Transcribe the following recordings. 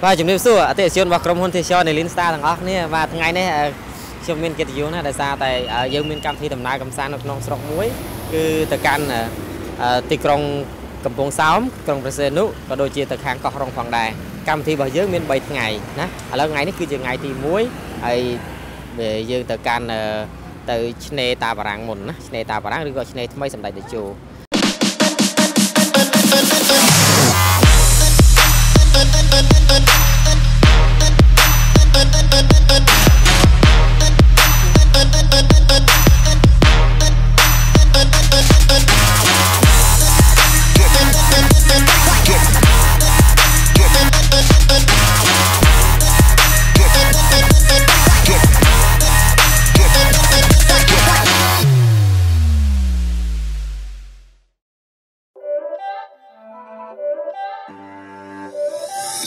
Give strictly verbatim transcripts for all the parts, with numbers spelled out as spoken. Và chúng tôi xưa tại siêu và công hôn thì cho Nelin Star thằng óc này và thằng ngày này siêu miền kia yếu này tại sao tại ở dân miền Cam thì tầm nay Cam San nó non sọc muối cứ từ can từ con cầm bông sám con brazil nút và đôi chia từ hàng cọc rong phẳng đài Cam thì bảo dân miền bảy ngày nè ở lâu ngày nó cứ từ ngày thì muối ai về dân từ can từ chne ta và rang mồn nè chne ta và rang được gọi chne mấy sầm đại để chùa.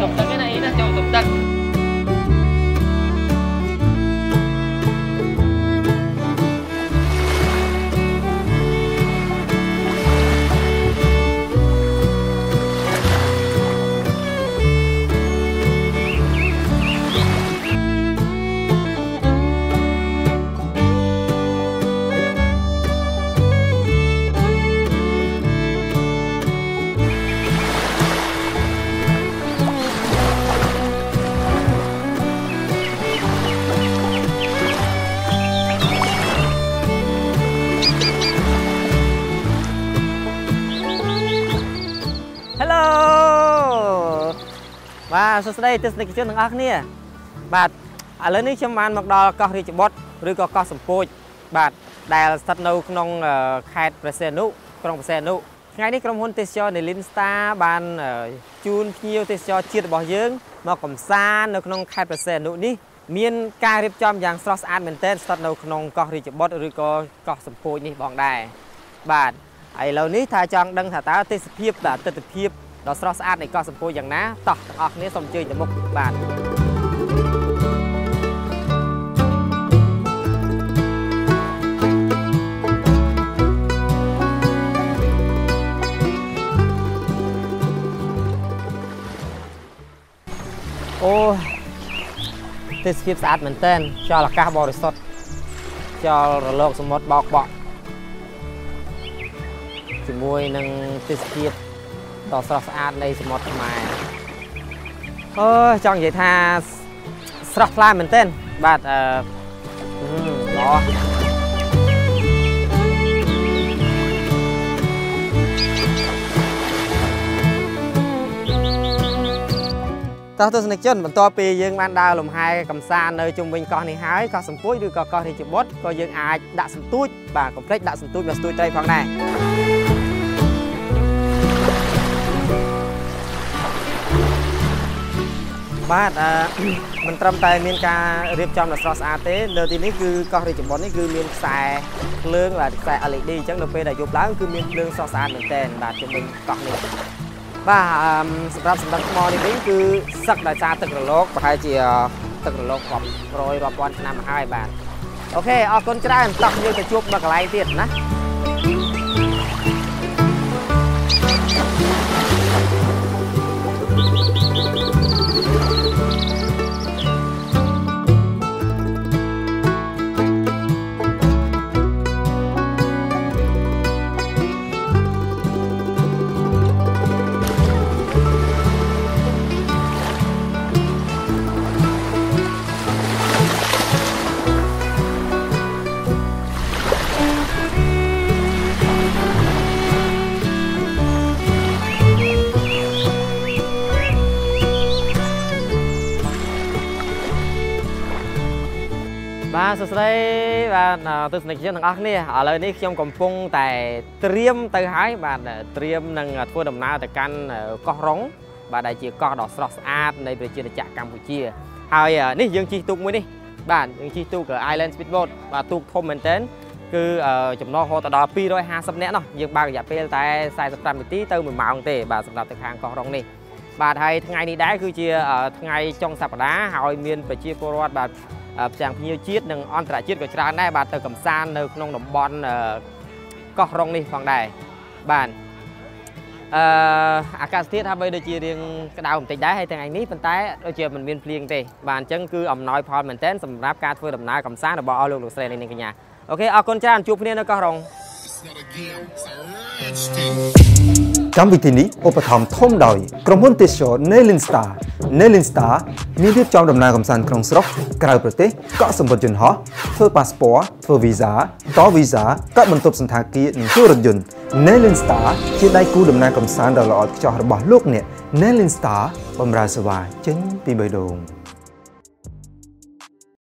Đọc tận cái này nó cho đọc tận. Và sau đây tôi sẽ cho các bạn và ở lớn nước chấm ăn mặc đo có đi chụp bót rồi có có sầm phôi và đài sắt nâu non khai xe nụ con xe nụ ngay đi trong hôn tết cho Nelin Star ban chun nhiều tết cho chia bỏ dưỡng mà còn xa nông non khai xe nụ đi miền cai riệp chom dạng sọt ăn mình tên sắt nâu non có đi chụp bót rồi có có sầm phôi đi bọn đài và ấy lâu ní thay chọn đăng thả tá tết hiệp là tết hiệp đó sọt ăn này có sầm phôi dạng ná tọt ọt ní sầm chơi nhầm một bàn. Ô, tết kiếp sát mình tên cho là cá bò resort cho lợn số một bọc bọ chỉ mua năng tết kiếp đỏ sọt sát đây số một mài. Ơ, trong vậy tha sọt fly mình tên bạn đó. Tao tôi xin chân, bọn tôi bây giờ ban đầu lùm hai cầm xa nơi chung mình con này hái, con sầm cuối đưa con con thì chụp bốt, coi dương ai đã sầm túi và complex đã sầm túi và túi tây khoảng này. Bát mình trâm tay miên ca riệp trong là sauce a tế, nơi thì nấy cứ con thì chụp bốt nấy cứ miên xài lương là xài ali đi chẳng đâu phê đại chụp lá cứ miên lương sauce a mình tên và chúng mình con này. Và sắp ra sắp đặt mò đi đến cứ sắc đại xa tực rửa lốt và hai chị tực rửa lốt gọp rồi gọp bọn năm hai bạn. Ok, ở con cái này tóc như cái chuốc mà cái lái tiệt ná. Và sau đây và tôi xin chân thằng này ở lời này trong cầm phung tại triêm tới hái và triêm năng thua đồng nào tại căn có rống và đại chỉ có đỏ sọt a này về trên chợ Campuchia hai này dương chi tụ mới đi bạn dương chi tụ ở Island Speedboat và tụ không mình tên cứ chụp nó hô tờ pi rồi ha sập nén nó dừng ba cái dạp tay sai sập tạm một tí từ mình mạo tệ và sập từ hàng còn rong này và thầy ngày đi đá cứ chia ngày trong sập đá hỏi miền phải chia cô và chẳng nhiều chiết đừng on trả chiết của tràn đây bà từ cầm san được nông đồng bon còn rong đi hoàng đài bàn Acastit hai bên đôi chia riêng cái đào mình tính đá hay thằng anh ní bên trái đôi chia mình miền riêng tệ bàn chân cứ ẩm nói phòn mình tén sầm ráp ca thôi đầm nai cầm san là bỏ luôn được xe lên cái nhà. Ok, à, con trai chụp nên nó có rồng. Trong vị trí này, ô bát thầm thôm đòi, công viên tiết show Nelin Star, Nelin Star, miễn tiếp trong đầm nai cầm san trong sốc, cài bật tế, có sản phẩm chuẩn hóa, thưa passport, thưa visa, có visa, các bản tốp sản thạc kia, thưa sản phẩm. Nelin Star, chiếc đai cũ đầm nai cầm san đòi lọt cho họ bỏ lúc nè, Nelin Star, bầm ra sờ vài, chính vì bơi đồn.